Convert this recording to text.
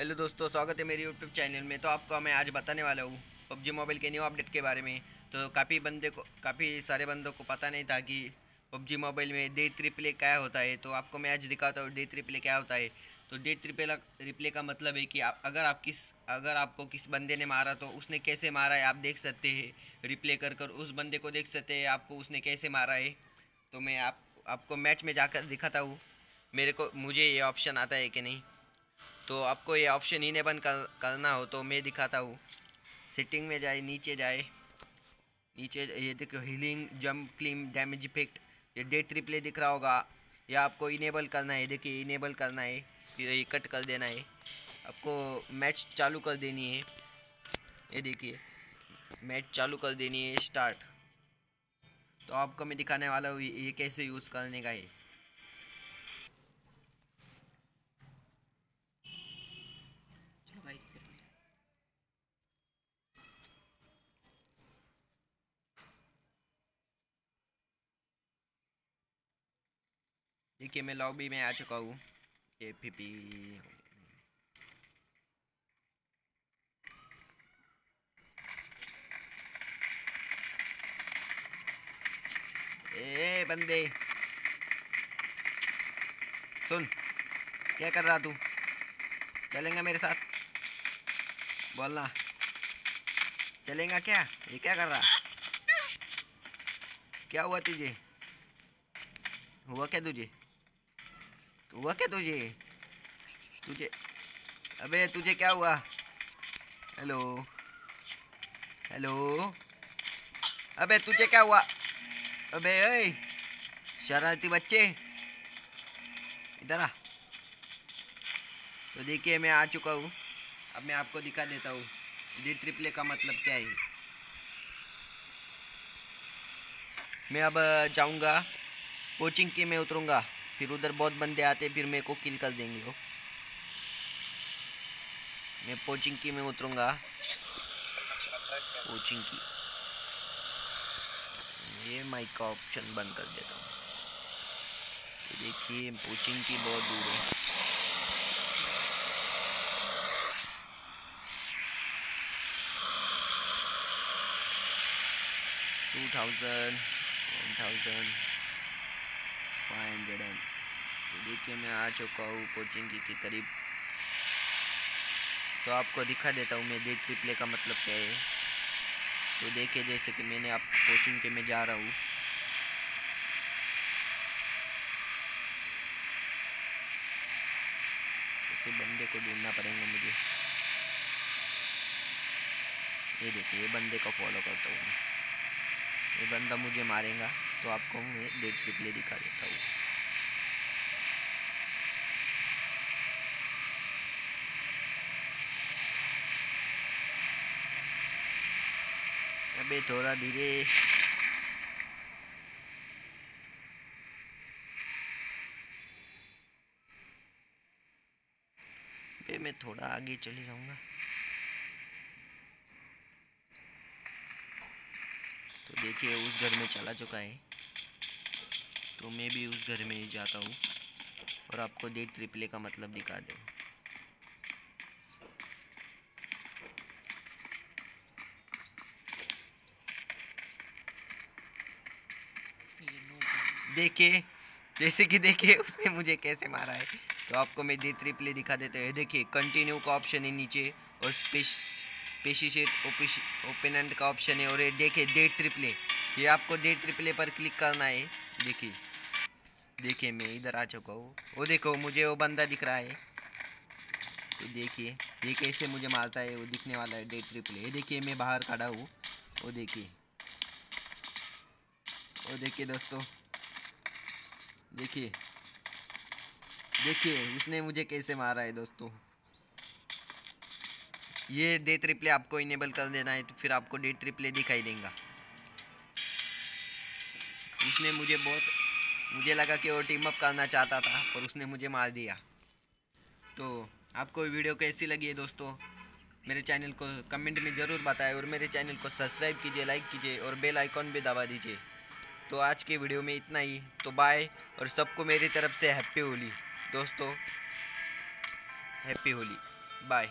Hello दोस्तों, स्वागत है मेरे यूट्यूब चैनल में। तो आपको मैं आज बताने वाला हूँ PUBG मोबाइल के न्यू अपडेट के बारे में। तो काफ़ी सारे बंदों को पता नहीं था कि PUBG मोबाइल में डेथ रिप्ले क्या होता है। तो आपको मैं आज दिखाता हूँ डेथ रिप्ले क्या होता है। तो डेथ रिप्ले का मतलब है कि अगर आपको किस बंदे ने मारा तो उसने कैसे मारा है आप देख सकते हैं। रिप्ले कर उस बंदे को देख सकते हैं आपको उसने कैसे मारा है। तो मैं आपको मैच में जाकर दिखाता हूँ मुझे ये ऑप्शन आता है कि नहीं। तो आपको ये ऑप्शन इनेबल करना हो तो मैं दिखाता हूँ। सेटिंग में नीचे ये देखो, हीलिंग, जंप, क्लीम, डैमेज इफेक्ट, ये डेथ रिप्ले दिख रहा होगा। ये आपको इनेबल करना है, देखिए इनेबल करना है। फिर ये कट कर देना है, आपको मैच चालू कर देनी है। ये देखिए मैच चालू कर देनी है, स्टार्ट। तो आपको मैं दिखाने वाला हूँ ये कैसे यूज़ करने का है। देखिए मैं लॉबी में आ चुका हूँ। ए बंदे सुन, क्या कर रहा तू? चलेगा मेरे साथ बोलना, चलेगा क्या? ये क्या कर रहा? क्या हुआ तुझे? हुआ क्या तुझे? अबे तुझे क्या हुआ? हेलो हेलो, अबे तुझे क्या हुआ? अबे ओए शरारती बच्चे, इधर आ। तो देखिए मैं आ चुका हूँ। अब मैं आपको दिखा देता हूँ डेथ रिप्ले का मतलब क्या है। मैं अब जाऊँगा कोचिंग की, मैं उतरूँगा, फिर उधर बहुत बंदे आते फिर मेरे को किल कर देंगे वो। मैं कोचिंग की में उतरूँगा, कोचिंग की। ये माइक का ऑप्शन बंद कर देता हूँ। तो देखिए कोचिंग की बहुत दूर है। $2,500। देखिए मैं आ चुका हूँ कोचिंग के करीब। तो आपको दिखा देता हूँ मैं डेथ रिप्ले का मतलब क्या है। तो देखिए जैसे कि मैंने आप कोचिंग के में जा रहा हूँ। इसी बंदे को ढूंढना पड़ेगा मुझे। ये देखिए, ये बंदे को फॉलो करता हूँ मैं। ये बंदा मुझे मारेगा तो आपको मैं डेथ रिप्ले दिखा देता हूँ। अबे थोड़ा धीरे। अबे मैं थोड़ा आगे चले जाऊंगा। तो देखिए उस घर में चला चुका है। तो मैं भी उस घर में ही जाता हूँ और आपको डेथ रिप्ले का मतलब दिखा दूँ। देखिए जैसे कि देखिए उसने मुझे कैसे मारा है। तो आपको मैं डेथ रिप्ले दिखा देता हूँ। देखिए कंटिन्यू का ऑप्शन है नीचे, और स्पेसिफिक ओपोनेंट का ऑप्शन है, और ये देखिए डेथ रिप्ले। ये आपको डेथ रिप्ले पर क्लिक करना है। देखिए मैं इधर आ चुका हूँ। वो देखो मुझे वो बंदा दिख रहा है। तो देखिए ये कैसे मुझे मारता है, वो दिखने वाला है डेथ रिप्ले। ये देखिए मैं बाहर खड़ा हूँ। वो देखिए दोस्तों, देखिए उसने मुझे कैसे मारा है दोस्तों। ये डेथ रिप्ले आपको इनेबल कर देना है, तो फिर आपको डेथ रिप्ले दिखाई देगा। उसने मुझे लगा कि वो टीम अप करना चाहता था पर उसने मुझे मार दिया। तो आपको वीडियो कैसी लगी है दोस्तों, मेरे चैनल को कमेंट में ज़रूर बताएं, और मेरे चैनल को सब्सक्राइब कीजिए, लाइक कीजिए, और बेल आइकॉन भी दबा दीजिए। तो आज के वीडियो में इतना ही। तो बाय, और सबको मेरी तरफ से हैप्पी होली दोस्तों, हैप्पी होली। बाय।